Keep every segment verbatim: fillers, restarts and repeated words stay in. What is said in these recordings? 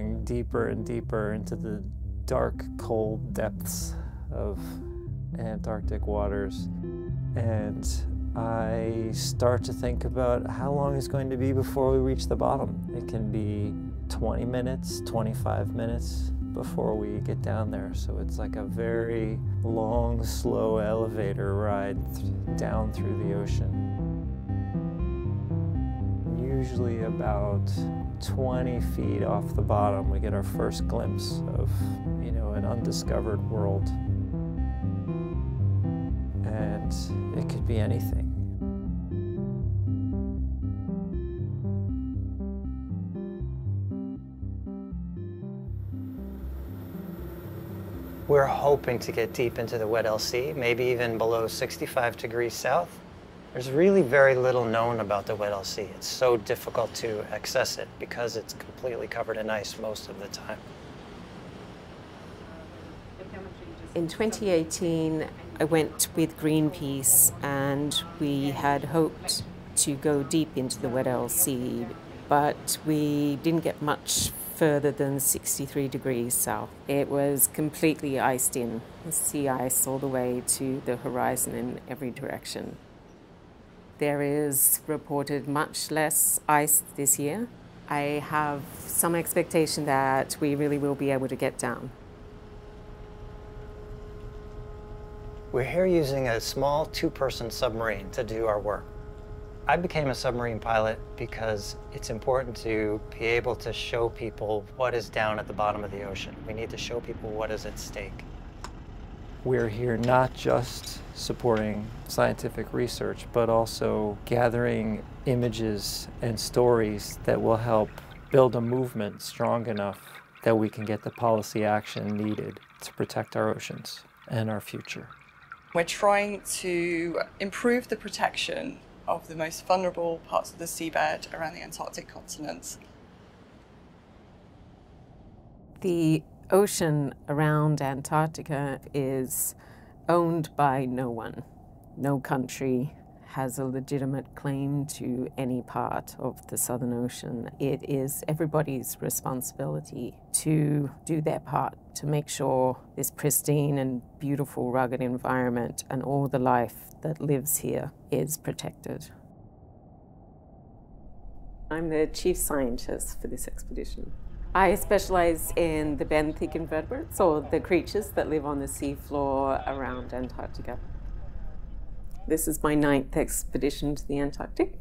going deeper and deeper into the dark, cold depths of Antarctic waters. And I start to think about how long it's going to be before we reach the bottom. It can be twenty minutes, twenty-five minutes before we get down there. So it's like a very long, slow elevator ride th- down through the ocean. Usually about twenty feet off the bottom, we get our first glimpse of, you know, an undiscovered world. And it could be anything. We're hoping to get deep into the Weddell Sea, maybe even below sixty-five degrees south. There's really very little known about the Weddell Sea. It's so difficult to access it because it's completely covered in ice most of the time. In twenty eighteen, I went with Greenpeace and we had hoped to go deep into the Weddell Sea, but we didn't get much further than sixty-three degrees south. It was completely iced in, sea ice all the way to the horizon in every direction. There is reported much less ice this year. I have some expectation that we really will be able to get down. We're here using a small two-person submarine to do our work. I became a submarine pilot because it's important to be able to show people what is down at the bottom of the ocean. We need to show people what is at stake. We're here not just supporting scientific research, but also gathering images and stories that will help build a movement strong enough that we can get the policy action needed to protect our oceans and our future. We're trying to improve the protection of the most vulnerable parts of the seabed around the Antarctic continent. The ocean around Antarctica is owned by no one. No country has a legitimate claim to any part of the Southern Ocean. It is everybody's responsibility to do their part to make sure this pristine and beautiful rugged environment and all the life that lives here is protected. I'm the chief scientist for this expedition. I specialise in the benthic invertebrates, or the creatures that live on the seafloor around Antarctica. This is my ninth expedition to the Antarctic.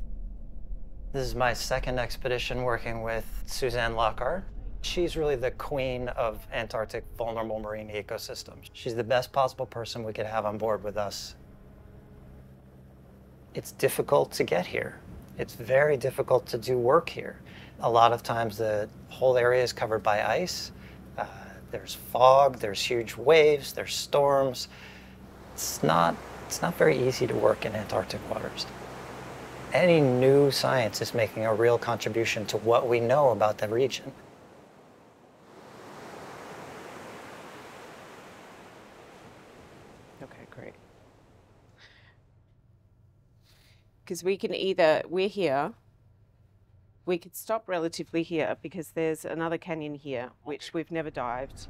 This is my second expedition working with Suzanne Lockhart. She's really the queen of Antarctic vulnerable marine ecosystems. She's the best possible person we could have on board with us. It's difficult to get here. It's very difficult to do work here. A lot of times the whole area is covered by ice. Uh, there's fog, there's huge waves, there's storms. It's not, it's not very easy to work in Antarctic waters. Any new science is making a real contribution to what we know about the region. Okay, great. Because we can either, we're here, we could stop relatively here because there's another canyon here, which we've never dived.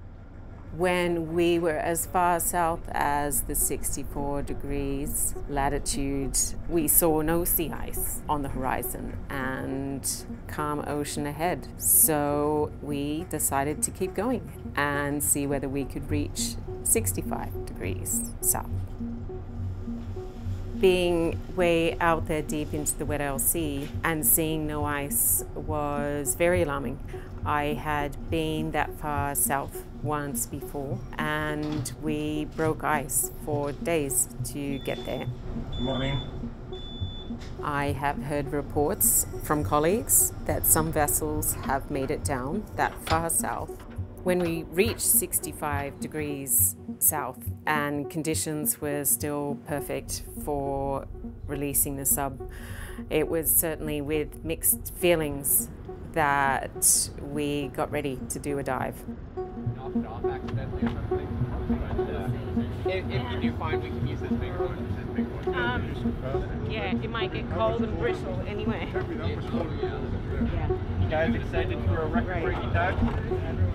When we were as far south as the sixty-four degrees latitude, we saw no sea ice on the horizon and calm ocean ahead. So we decided to keep going and see whether we could reach sixty-five degrees south. Being way out there deep into the Weddell Sea and seeing no ice was very alarming. I had been that far south once before and we broke ice for days to get there. Good morning. I have heard reports from colleagues that some vessels have made it down that far south. When we reached sixty-five degrees south and conditions were still perfect for releasing the sub, it was certainly with mixed feelings that we got ready to do a dive. if, if you do find we can use this bigger one, this big one. Um, yeah, it might get cold and brittle anyway. Yeah. You guys excited for a record-breaking dive?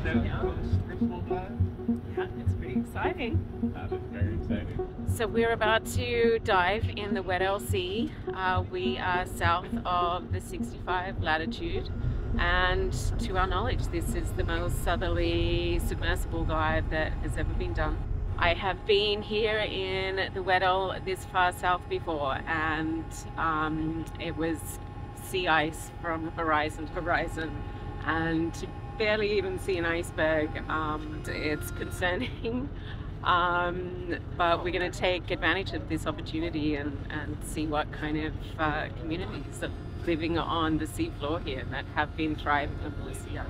Yeah, it's pretty exciting. That is very exciting. So we're about to dive in the Weddell Sea. Uh, we are south of the sixty-five latitude. And to our knowledge, this is the most southerly submersible dive that has ever been done. I have been here in the Weddell this far south before, and um, it was sea ice from horizon to horizon, and to barely even see an iceberg, um, it's concerning. Um, but we're going to take advantage of this opportunity and, and see what kind of uh, communities are living on the seafloor here that have been thriving on the sea ice.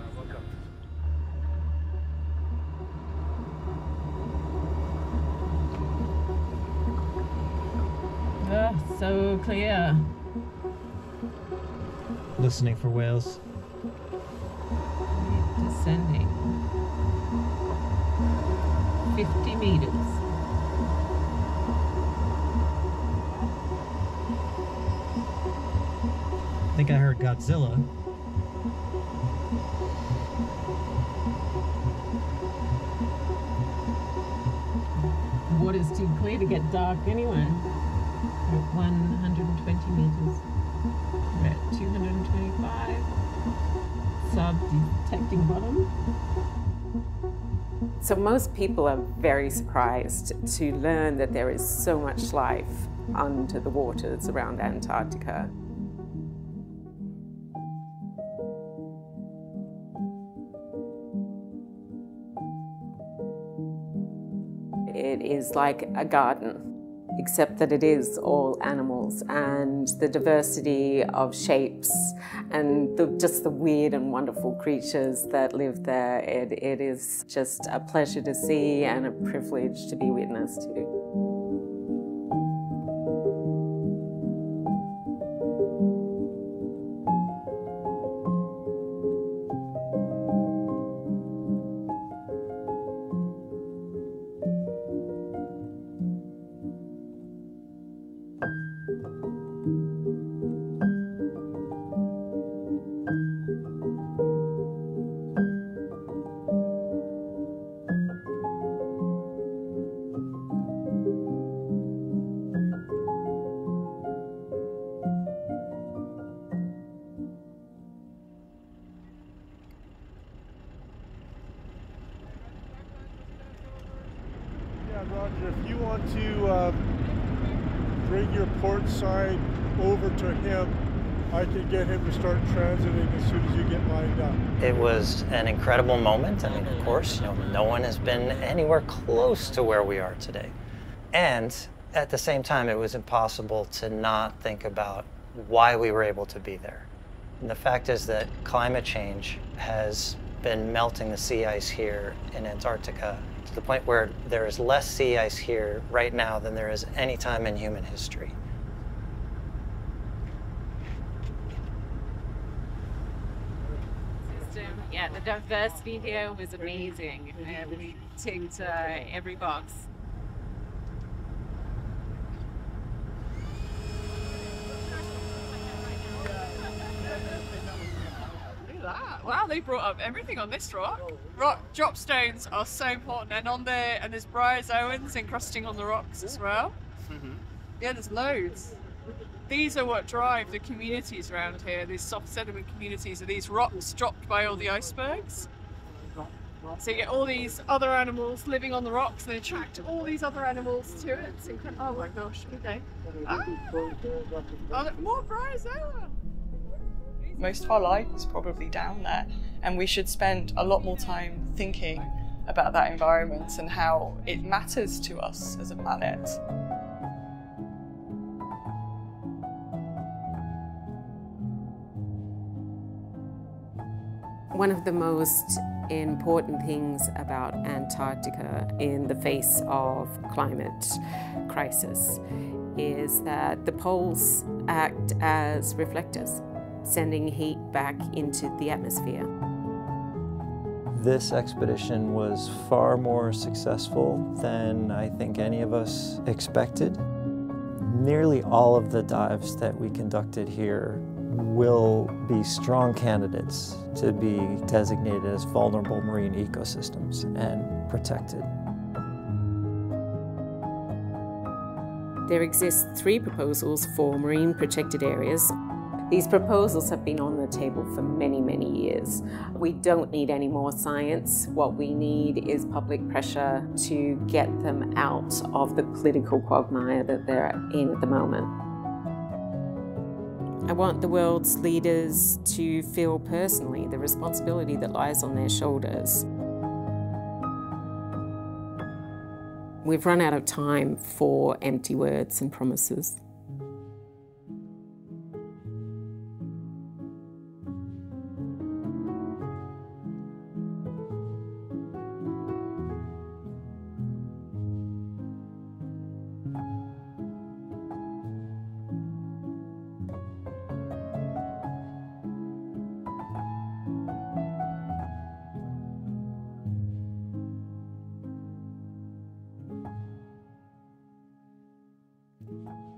Oh, so clear. Listening for whales. Descending. Fifty meters. I think I heard Godzilla. The water's too clear to get dark anyway. We're at one hundred twenty meters. We're at two hundred twenty-five. Sub detecting bottom. So most people are very surprised to learn that there is so much life under the waters around Antarctica. It is like a garden, except that it is all animals, and the diversity of shapes and the, just the weird and wonderful creatures that live there. It, it is just a pleasure to see and a privilege to be witness to. Roger, if you want to uh, bring your port side over to him, I can get him to start transiting as soon as you get lined up. It was an incredible moment. I mean, of course, you know, no one has been anywhere close to where we are today. And at the same time, it was impossible to not think about why we were able to be there. And the fact is that climate change has been melting the sea ice here in Antarctica to the point where there is less sea ice here right now than there is any time in human history. Yeah, the diversity here was amazing. We ticked uh, every box. Wow, they brought up everything on this rock. Rock drop stones are so important, and on there, and there's bryozoans encrusting on the rocks as well. Mm-hmm. Yeah, there's loads. These are what drive the communities around here. These soft sediment communities are these rocks dropped by all the icebergs. So you get all these other animals living on the rocks, and they attract all these other animals to it. So you can, oh my gosh, okay. Ah, oh, more bryozoans. Most of our life is probably down there, and we should spend a lot more time thinking about that environment and how it matters to us as a planet. One of the most important things about Antarctica in the face of climate crisis is that the poles act as reflectors, sending heat back into the atmosphere. This expedition was far more successful than I think any of us expected. Nearly all of the dives that we conducted here will be strong candidates to be designated as vulnerable marine ecosystems and protected. There exist three proposals for marine protected areas. These proposals have been on the table for many, many years. We don't need any more science. What we need is public pressure to get them out of the political quagmire that they're in at the moment. I want the world's leaders to feel personally the responsibility that lies on their shoulders. We've run out of time for empty words and promises. Thank you.